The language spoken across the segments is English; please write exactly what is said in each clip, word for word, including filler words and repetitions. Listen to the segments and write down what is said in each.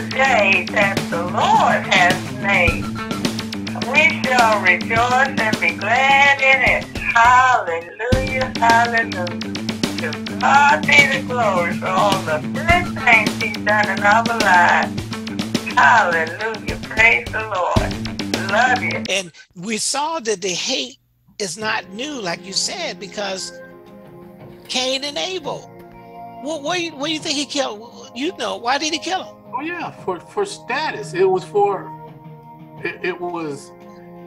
the day that the Lord has made. We shall rejoice and be glad in it. Hallelujah, hallelujah. To God be the glory for all the good things He's done in our lives. Hallelujah, praise the Lord. Love you. And we saw that the hate is not new, like you said, because Cain and Abel. What, what, do you, what do you think he killed? You know, why did he kill him? Oh yeah, for for status. It was for, it, it was,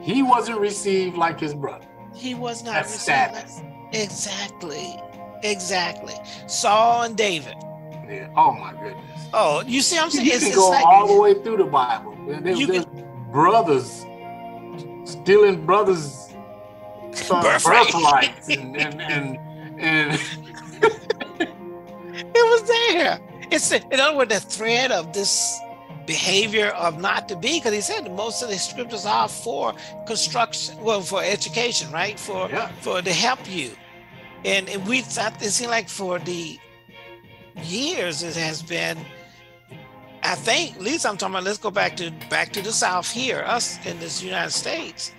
he wasn't received like his brother. He was not received. Status. Exactly, exactly. Saul and David. Yeah. Oh my goodness. Oh, you see, what I'm saying you it's, can it's go like, all the way through the Bible. There's, you there's can, brothers stealing brothers' birthrights and and and. and It was there. It's in other words, the thread of this behavior of not to be, because he said most of the scriptures are for construction, well, for education, right? For yeah. for to help you, and, and we thought it seemed like for the years it has been. I think, at least I'm talking about. Let's go back to back to the South here, us in this United States.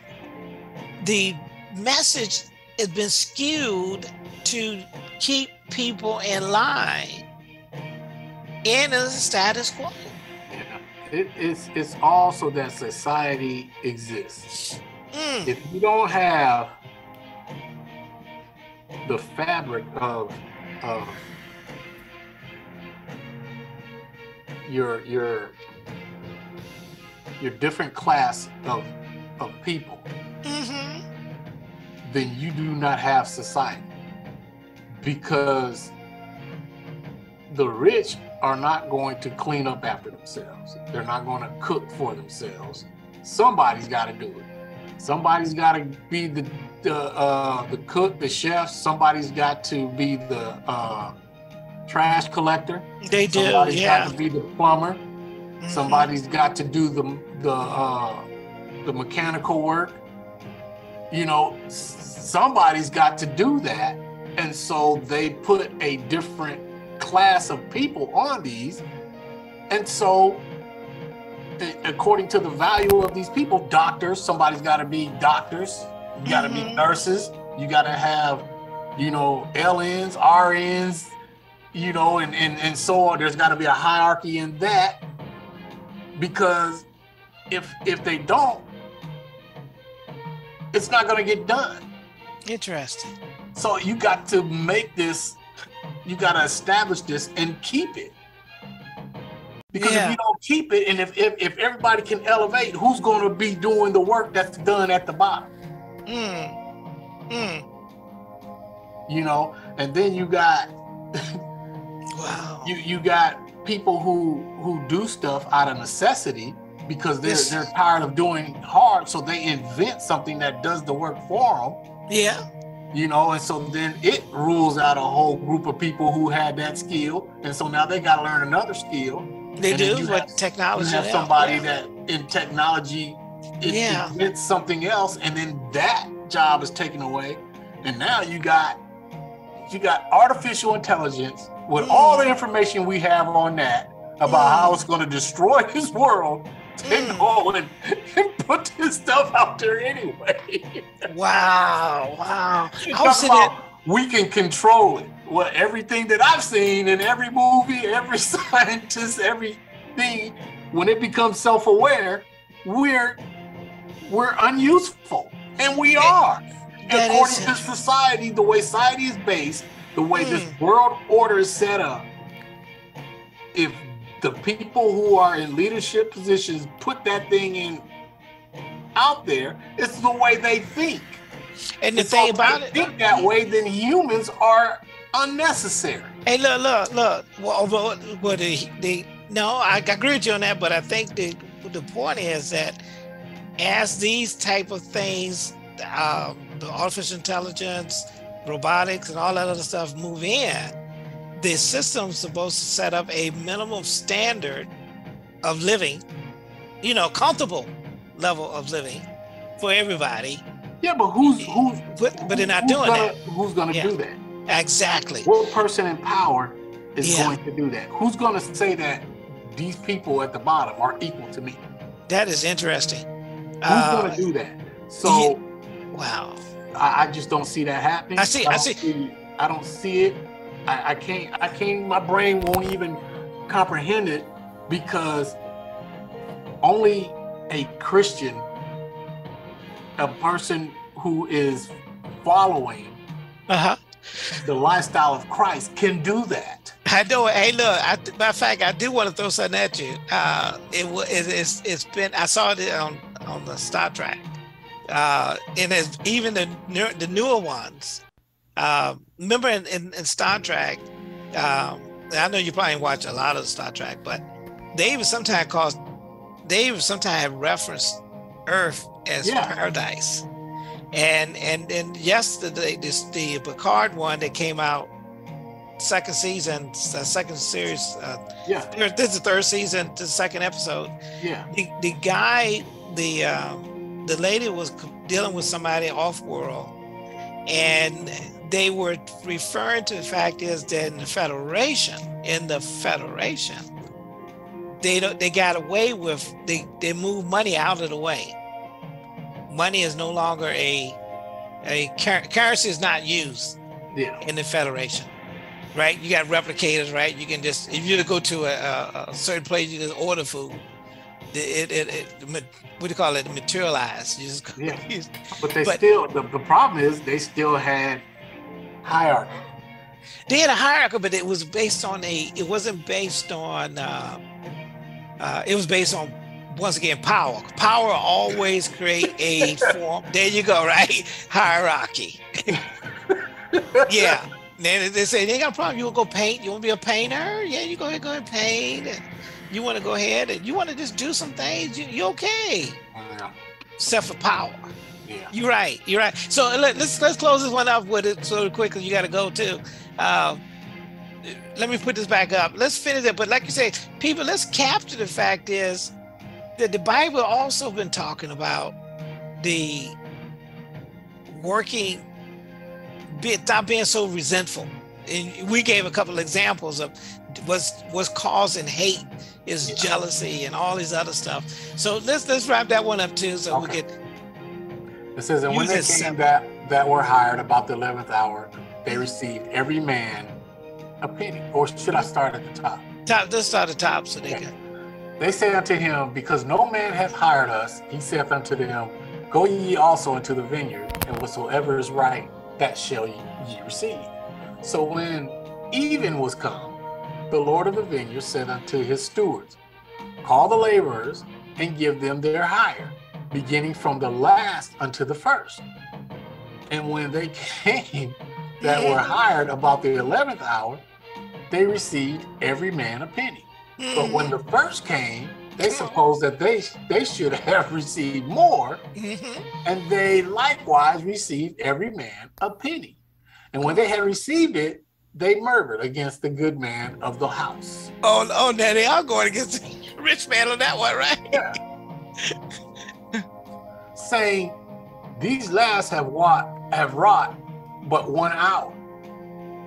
The message has been skewed to keep people in line in a status quo. Yeah. It, it's, it's also that society exists. Mm. If you don't have the fabric of, of your, your, your different class of, of people, mm-hmm. then you do not have society. Because the rich are not going to clean up after themselves. They're not going to cook for themselves. Somebody's got to do it. Somebody's got to be the the, uh, the cook, the chef. Somebody's got to be the uh, trash collector. They do. Somebody's yeah. got to be the plumber. Mm-hmm. Somebody's got to do the the uh, the mechanical work. You know, somebody's got to do that. And so they put a different class of people on these. And so according to the value of these people, doctors, somebody's got to be doctors, you got to mm-hmm. be nurses, you got to have, you know, L Ns, R Ns, you know, and, and, and so on. There's got to be a hierarchy in that, because if, if they don't, it's not going to get done. Interesting. So you got to make this, you got to establish this and keep it. Because yeah. if you don't keep it, and if, if, if everybody can elevate, who's going to be doing the work that's done at the bottom? Mm. Mm. You know, and then you got, wow. you, you got people who, who do stuff out of necessity because they're, yes. they're tired of doing hard. So they invent something that does the work for them. Yeah. You know, and so then it rules out a whole group of people who had that skill, and so now they got to learn another skill. They do, but like technology. You have somebody yeah. that in technology it, yeah. invents something else, and then that job is taken away, and now you got you got artificial intelligence with mm. all the information we have on that about mm. how it's going to destroy this world. They mm. go and, and put this stuff out there anyway. Wow, wow. I was about, that... We can control it. Well, everything that I've seen in every movie, every scientist, everything, when it becomes self-aware, we're we're unuseful. And we are. That According is... to society, the way society is based, the way mm. this world order is set up, if the people who are in leadership positions put that thing in out there, it's the way they think. And the thing about it, think that way, then humans are unnecessary. Hey, look, look, look. Well, well, well the, the, no, I agree with you on that, but I think the the point is that as these type of things, um, the artificial intelligence, robotics, and all that other stuff move in, the system's supposed to set up a minimum standard of living, you know, comfortable level of living for everybody. Yeah, but who's who's but, but they're not doing gonna, that. Who's going to yeah. do that? Exactly. What person in power is yeah. going to do that? Who's going to say that these people at the bottom are equal to me. That is interesting. Who's uh, going to do that? So, yeah. Wow. I, I just don't see that happening. I see. I, I see. see. I don't see it. I, I can't. I can't. My brain won't even comprehend it, because only a Christian, a person who is following uh-huh. the lifestyle of Christ, can do that. I know. Hey, look. I, matter of fact, I do want to throw something at you. Uh, it was. It, it's. It's been. I saw it on on the Star Trek. Uh, and as even the newer, the newer ones, uh, remember in, in, in Star Trek, um, I know you probably watch a lot of Star Trek, but they even sometimes cause, they even sometimes reference Earth as yeah. paradise, and and and yesterday this the Picard one that came out second season, uh, second series, uh, yeah, third, this is the third season, the second episode, yeah, the, the guy the. Um, The lady was dealing with somebody off-world, and they were referring to the fact is that in the Federation, in the Federation, they don't, they got away with they they moved money out of the way. Money is no longer a a currency is not used yeah. in the Federation, right? You got replicators, right? You can just if you go to a, a certain place, you just order food. It, it, it, it, what do you call it? Materialized. You just, yeah. you just, but they but, still, the, the problem is they still had hierarchy. They had a hierarchy, but it was based on a, it wasn't based on, uh, uh, it was based on, once again, power. Power always create a form. There you go, right? Hierarchy. yeah. They, they say, they got a problem. You want to go paint? You want to be a painter? Yeah, you go ahead, go ahead and paint. And, you want to go ahead and you want to just do some things. You, you're okay, yeah. except for power. Yeah. You're right. You're right. So let, let's let's close this one up with it so quickly. You got to go too. Uh, let me put this back up. Let's finish it. But like you said, people, let's capture the fact is that the Bible also been talking about the working. Be, stop being so resentful. And we gave a couple of examples of what's what's causing hate. Is jealousy and all these other stuff. So let's let's wrap that one up too, so okay. we could. It says, and when they came that that were hired about the eleventh hour, they received every man a penny. Or should I start at the top? Top. Let's start at the top, so they okay. can. They said unto him, because no man hath hired us. He saith unto them, go ye also into the vineyard, and whatsoever is right, that shall ye receive. So when even was come, the Lord of the vineyard said unto his stewards, call the laborers and give them their hire, beginning from the last unto the first. And when they came that yeah. were hired about the eleventh hour, they received every man a penny. Mm. But when the first came, they supposed that they they should have received more, mm-hmm. and they likewise received every man a penny. And when they had received it, they murmured against the good man of the house. Oh, oh, now they are going against the rich man on that one, right? Yeah. Saying, these last have wrought, have wrought but one hour,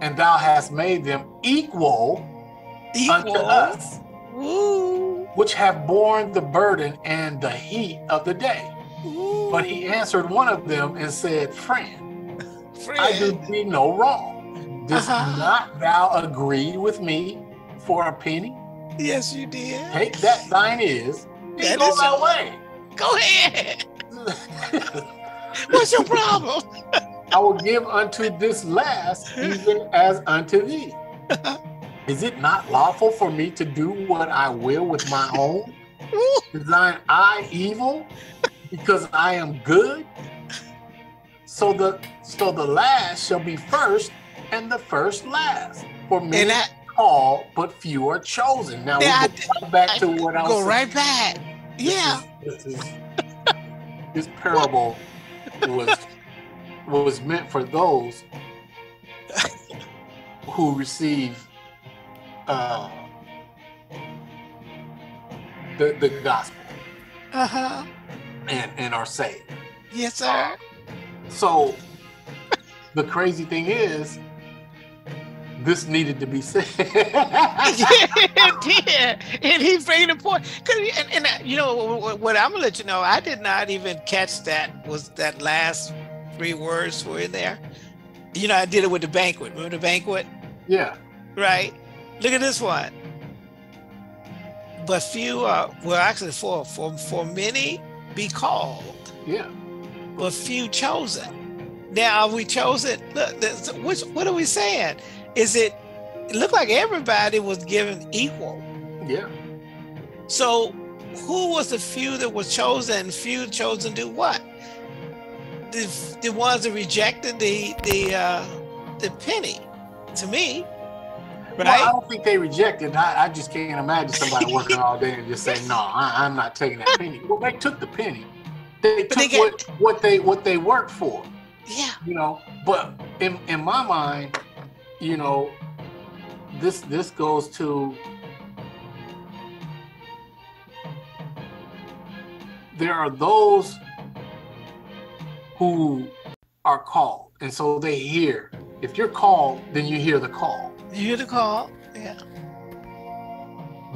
and thou hast made them equal, equal. unto us, Ooh. which have borne the burden and the heat of the day. Ooh. But he answered one of them and said, Friend, Friend. I do thee no wrong. Didst uh-huh. not thou agree with me for a penny? Yes, you did. Take that thine is, and that go is thy your... way. Go ahead. What's your problem? I will give unto this last, even as unto thee. Is it not lawful for me to do what I will with my own? Is thine eye evil, because I am good? So the so the last shall be first, and the first last. For many I, all, but few are chosen. Now we I, go right back I, to what I was saying. Go right back. Yeah. This, is, this, is, this parable was was meant for those who receive uh, the the gospel uh huh and and are saved. Yes, sir. So the crazy thing is, this needed to be said. It did. And he made a point. And, and I, you know, what I'm going to let you know, I did not even catch that, was that last three words were in there. You know, I did it with the banquet. Remember the banquet? Yeah. Right? Look at this one. But few are, well, actually for, for, for many be called. Yeah. But few chosen. Now, are we chosen? Look, this, which, what are we saying? Is it, it looked like everybody was given equal. Yeah. So who was the few that was chosen? Few chosen do what? The, the ones that rejected the the uh, the penny, to me, right? Well, I don't think they rejected. I, I just can't imagine somebody working all day and just saying, "No, I, I'm not taking that penny." Well, they took the penny. They took they get, what, what they what they worked for. Yeah. You know, but in in my mind, you know, this this goes to, there are those who are called, and so they hear. If you're called, then you hear the call. You hear the call, yeah.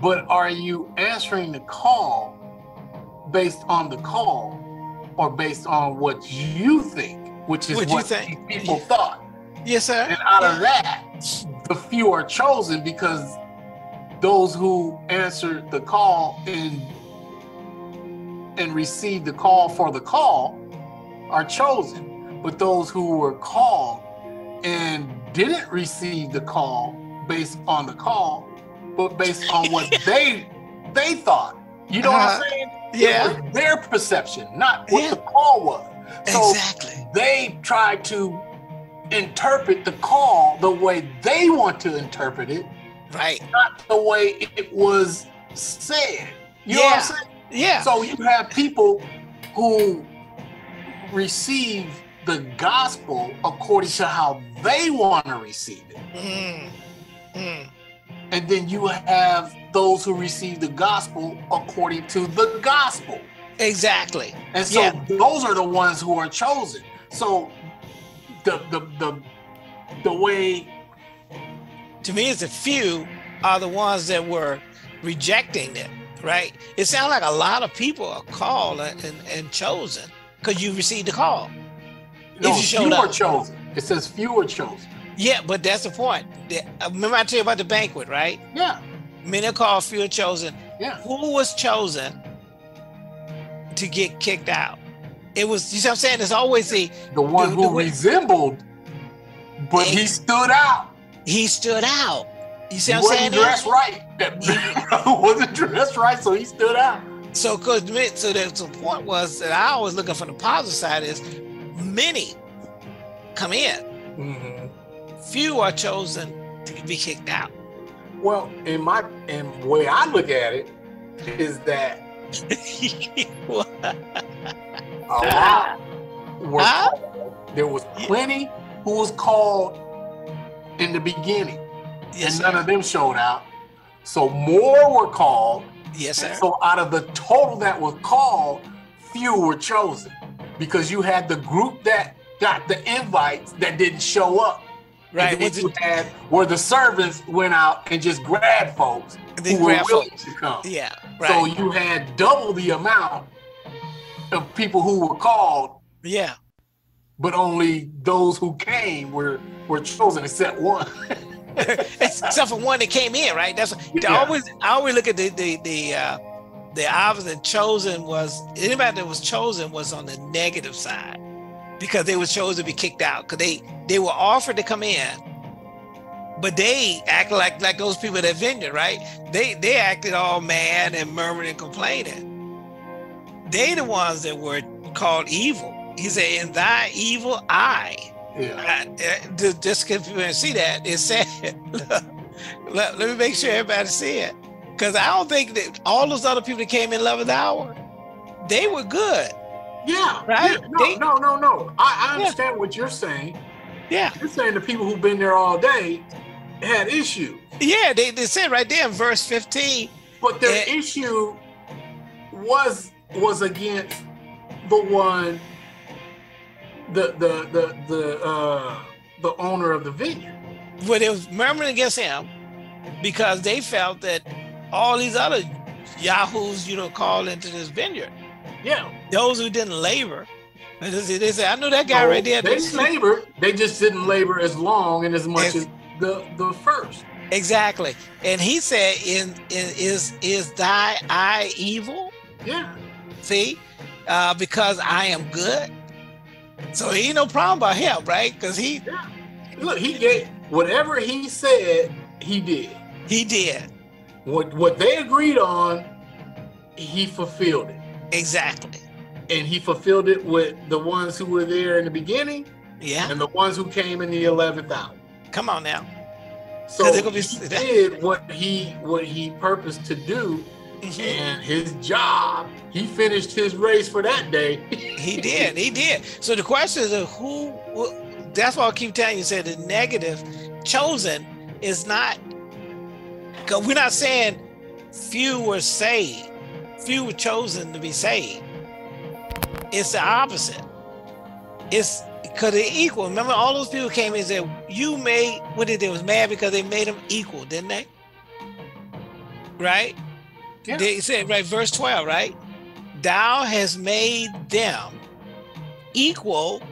But are you answering the call based on the call, or based on what you think, which is what, what think? people yeah. thought? Yes, sir. And out yeah. of that, the few are chosen, because those who answered the call and and received the call for the call are chosen, but those who were called and didn't receive the call based on the call, but based on what they they thought. You know uh-huh. what I'm saying? Yeah. It was their perception, not what yeah. the call was. So exactly. they tried to interpret the call the way they want to interpret it, right? Not the way it was said. You yeah. know what I'm saying? Yeah. So you have people who receive the gospel according to how they want to receive it. Mm. Mm. And then you have those who receive the gospel according to the gospel. Exactly. And so yeah. those are the ones who are chosen. So the the the, the way to me is, the few are the ones that were rejecting it, right? It sounds like a lot of people are called and, and, and chosen, because you received the call. No, if you few are chosen. It says few are chosen. Yeah, but that's the point. Remember I tell you about the banquet, right? Yeah. Many are called, few are chosen. Yeah. Who was chosen to get kicked out? It was, you see what I'm saying? It's always the... The one the, who the resembled, but it, he stood out. He stood out. You see what I'm saying? He wasn't dressed right. That wasn't dressed right, so he stood out. So, cause so the, the point was that I was looking for the positive side is many come in, mm-hmm. few are chosen to be kicked out. Well, in my and way I look at it is that a lot were huh? called. There was plenty yeah. who was called in the beginning, yes, and sir. none of them showed out. So more were called. Yes, sir. And so out of the total that was called, few were chosen, because you had the group that got the invites that didn't show up. Right. And you had where the servants went out and just grabbed folks who were willing folks. to come. Yeah. Right. So you had double the amount of people who were called. Yeah. But only those who came were were chosen, except one. Except for one that came in, right? That's what, yeah. I always I always look at the the the uh, the obvious. Chosen was, anybody that was chosen was on the negative side, because they were chosen to be kicked out, because they they were offered to come in, but they acted like like those people at that vineyard, right? They they acted all mad and murmured and complaining. They the ones that were called evil. He said, "In thy evil eye." Yeah. I, I, just if you didn't see that, it said, look, let, let me make sure everybody see it. Because I don't think that all those other people that came in Lover's Hour, they were good. Yeah. Right? Yeah. No, they, no, no, no. I, I understand yeah. what you're saying. Yeah. You're saying the people who've been there all day had issues. Yeah, they, they said right there in verse fifteen. But their that, issue was was against the one The the the the uh, the owner of the vineyard. where they was murmuring against him because they felt that all these other yahoos, you know, called into this vineyard. Yeah. Those who didn't labor. They said, I knew that guy oh, right there. They labored. They just didn't labor as long and as much as the, the first. Exactly. And he said, "In, in is is thy eye evil?" Yeah. See? Uh, because I am good. So he ain't no problem about him, right? Because he... Yeah. Look, he gave... Whatever he said, he did. He did. What what they agreed on, he fulfilled it. Exactly. And he fulfilled it with the ones who were there in the beginning, yeah, and the ones who came in the eleventh hour. Come on now. So he did what he what he purposed to do, mm-hmm. and his job. He finished his race for that day. He did. He did. So the question is, who? That's why I keep telling you. Say the negative chosen is not. Because we're not saying few were saved, few were chosen to be saved. It's the opposite. It's because they're equal. Remember, all those people came in and said, you made, what did they was mad because they made them equal, didn't they? Right? Yeah. They said, right, verse twelve, right? Thou hast made them equal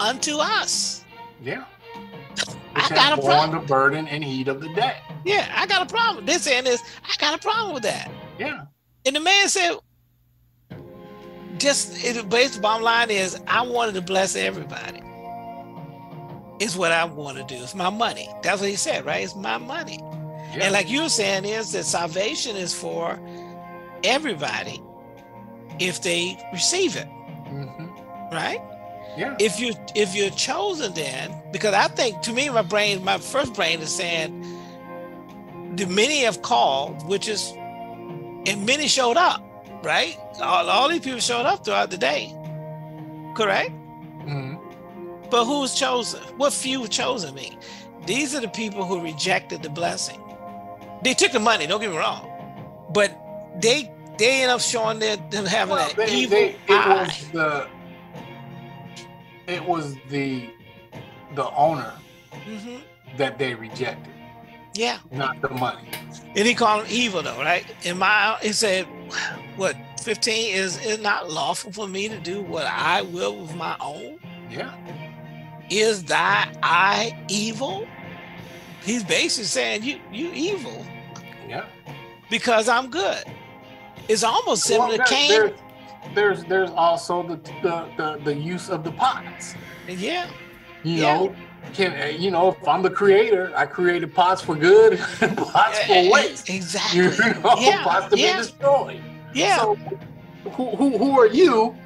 unto us. Yeah. Which I got a problem. The burden and heat of the day. Yeah, I got a problem. They're saying this, I got a problem with that. Yeah. And the man said, just it, based bottom line is I wanted to bless everybody. It's what I want to do. It's my money. That's what he said, right? It's my money. Yeah. And like you were saying is that salvation is for everybody if they receive it. Mm-hmm. Right? Yeah. If you if you're chosen then, because I think to me my brain, my first brain is saying the many have called, which is and many showed up. Right? All, all these people showed up throughout the day. Correct? Mm-hmm. But who's chosen? What few chosen me? These are the people who rejected the blessing. They took the money, don't get me wrong. But they they end up showing their, them having well, an evil they, it eye. Was the, it was the, the owner mm-hmm. that they rejected. Yeah. Not the money. And he called him evil though, right? In my, he said, what, fifteen is it not lawful for me to do what I will with my own? Yeah. Is thy eye evil? He's basically saying you you evil. Yeah. Because I'm good. It's almost similar well, to Cain. There's, there's there's also the the, the the use of the pots. Yeah. You yeah. know. Can you know if I'm the creator, I created pots for good and pots for waste. Exactly. You know, yeah. pots to yeah. be destroyed. Yeah. So who, who who are you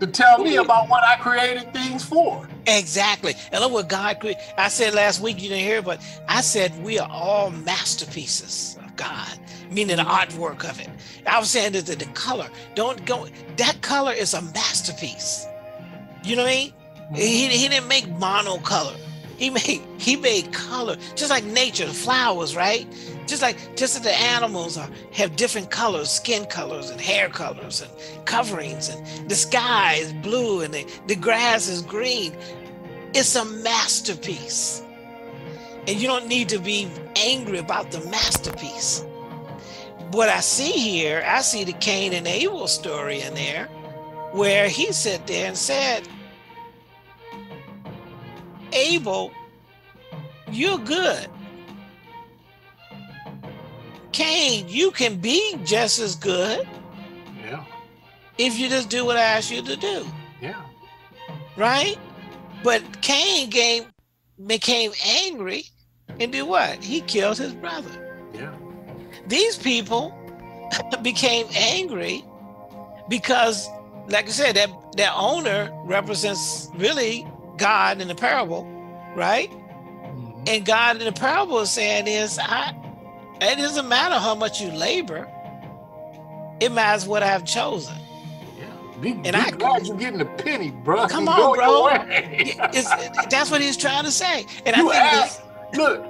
to tell me about what I created things for? Exactly. And look what God created. I said last week you didn't hear, but I said we are all masterpieces of God, meaning the artwork of it. I was saying that the, the color, don't go that color is a masterpiece. You know what I mean? He, he didn't make monocolor. He made he made color, just like nature, the flowers, right? Just like just as the animals are, have different colors, skin colors and hair colors and coverings, and the sky is blue and the, the grass is green. It's a masterpiece. And you don't need to be angry about the masterpiece. What I see here, I see the Cain and Abel story in there, where he sat there and said, Abel, you're good. Cain, you can be just as good. Yeah. If you just do what I asked you to do. Yeah. Right? But Cain came, became angry and did what? He killed his brother. Yeah. These people became angry because, like I said, that, that owner represents really God in the parable, right? Mm-hmm. And God in the parable is saying is, I, it doesn't matter how much you labor, it matters what I've chosen. Yeah. Be, and be I glad you're getting a penny, bro. Come you on, bro. It's, that's what he's trying to say. And you I think asked, this, look,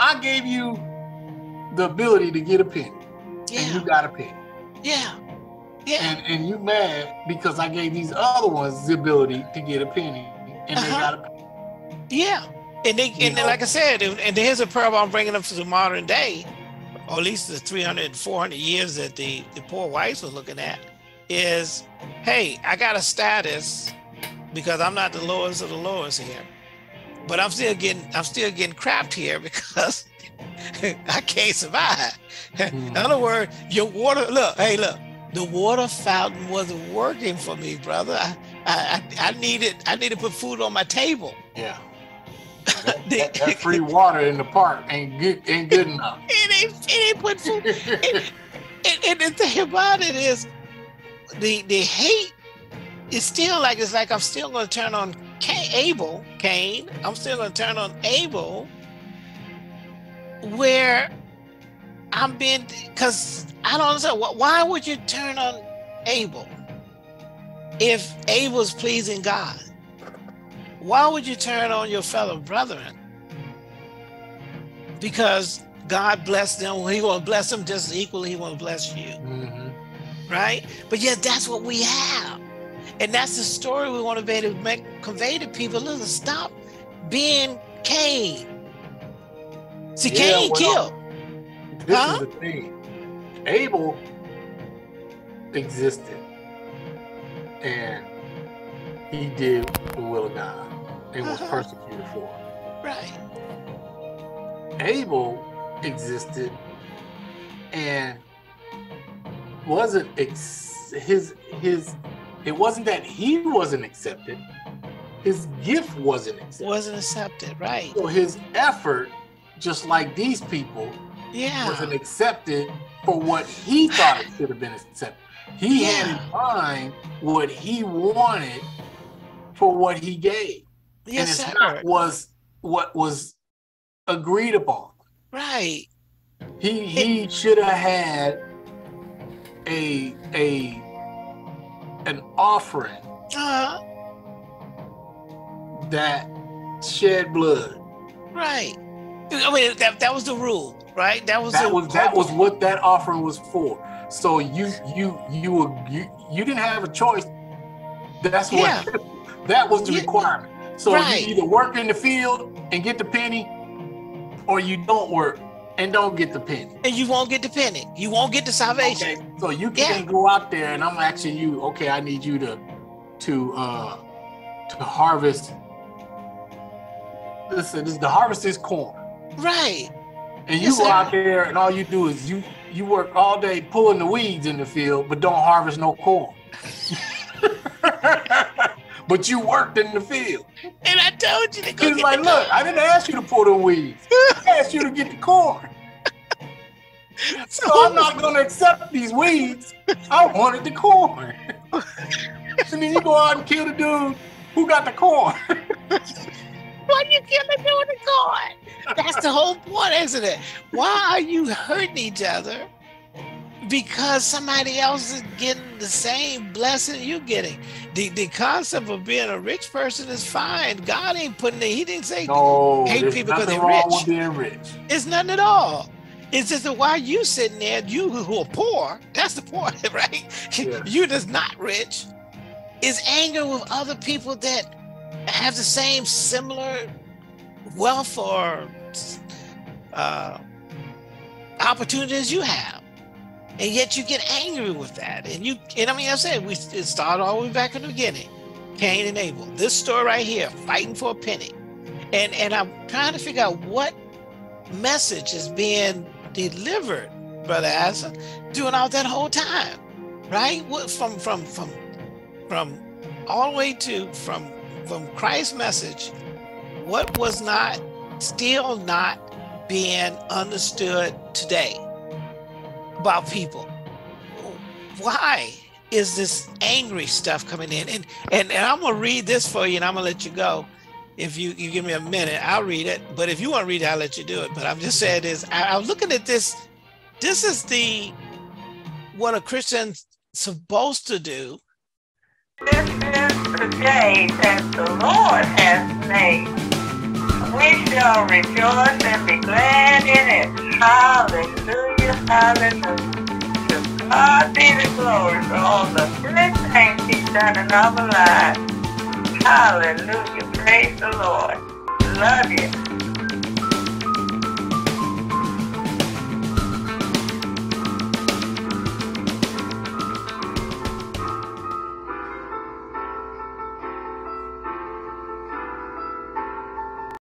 I gave you the ability to get a penny, yeah. and you got a penny. Yeah. Yeah. And, and you mad because I gave these other ones the ability to get a penny. And uh-huh. they got a penny. Yeah. And they, and then, like I said, and here's a problem I'm bringing up to the modern day, or at least the three hundred, four hundred years that the, the poor whites were looking at, is, hey, I got a status because I'm not the lowest of the lowest here, but I'm still getting, I'm still getting crapped here because I can't survive. Mm. In other words, your water, look, hey, look, the water fountain wasn't working for me, brother. I, I, I needed, I needed to put food on my table. Yeah. That, that, that free water in the park ain't good, ain't good enough. It ain't, it ain't put food. it, it, and the thing about it is, the the hate is still like, it's like I'm still going to turn on Abel, Cain. I'm still going to turn on Abel, where I'm being, because I don't understand. Why would you turn on Abel if Abel's pleasing God? Why would you turn on your fellow brethren? Because God blessed them. He will bless them just equally. He will bless you. Mm-hmm. Right? But yet that's what we have. And that's the story we want to be able to make, convey to people. Listen, stop being Cain. See, yeah, Cain well, killed. This huh? is the thing. Abel existed. And he did the will of God and was uh-huh. persecuted for it. Right. Abel existed and wasn't ex his his it wasn't that he wasn't accepted, his gift wasn't accepted. Wasn't accepted, right. So his effort, just like these people, yeah, wasn't accepted for what he thought it should have been accepted. He yeah. had in mind what he wanted for what he gave. Yes, and it's not was what was agreed upon. Right. He he should have had a a an offering uh-huh. that shed blood. Right. I mean that that was the rule, right? That was that the was rule. That was what that offering was for. So you you you were you, you didn't have a choice. That's what yeah. that was the requirement. So right. you either work in the field and get the penny, or you don't work and don't get the penny. And you won't get the penny. You won't get the salvation. Okay. So you can't yeah. go out there and I'm asking you, okay, I need you to to uh to harvest. Listen, this, the harvest is corn. Right. And you yes, go sir. out there and all you do is you you work all day pulling the weeds in the field, but don't harvest no corn. But you worked in the field. And I told you to go. He's like, look, I didn't ask you to pull the weeds. I asked you to get the corn. So I'm not going to accept these weeds. I wanted the corn. And then you go out and kill the dude who got the corn. Why do you kill the dude with the corn? That's the whole point, isn't it? Why are you hurting each other? Because somebody else is getting the same blessing you're getting. The the concept of being a rich person is fine. God ain't putting it. He didn't say no, hate people because they're rich. Being rich. It's nothing at all. It's just that why you sitting there, you who are poor, that's the point, right? Yeah. You that's not rich is anger with other people that have the same similar wealth or uh, opportunities you have. And yet you get angry with that. And you, and I mean, I said, we it started all the way back in the beginning. Cain and Abel. This story right here, fighting for a penny. And and I'm trying to figure out what message is being delivered, Brother Asa, doing all that whole time, right? What, from, from, from, from all the way to, from, from Christ's message, what was not, still not being understood today about people? Why is this angry stuff coming in? And, and and I'm gonna read this for you and I'm gonna let you go. If you, you give me a minute, I'll read it. But if you wanna read it, I'll let you do it. But I'm just saying this, I, I'm looking at this, this is the, what a Christian's supposed to do. This is the day that the Lord has made. We shall rejoice and be glad in it. Hallelujah. Hallelujah. To God be the glory for all the good things He's done in our lives. Hallelujah. Praise the Lord. love you.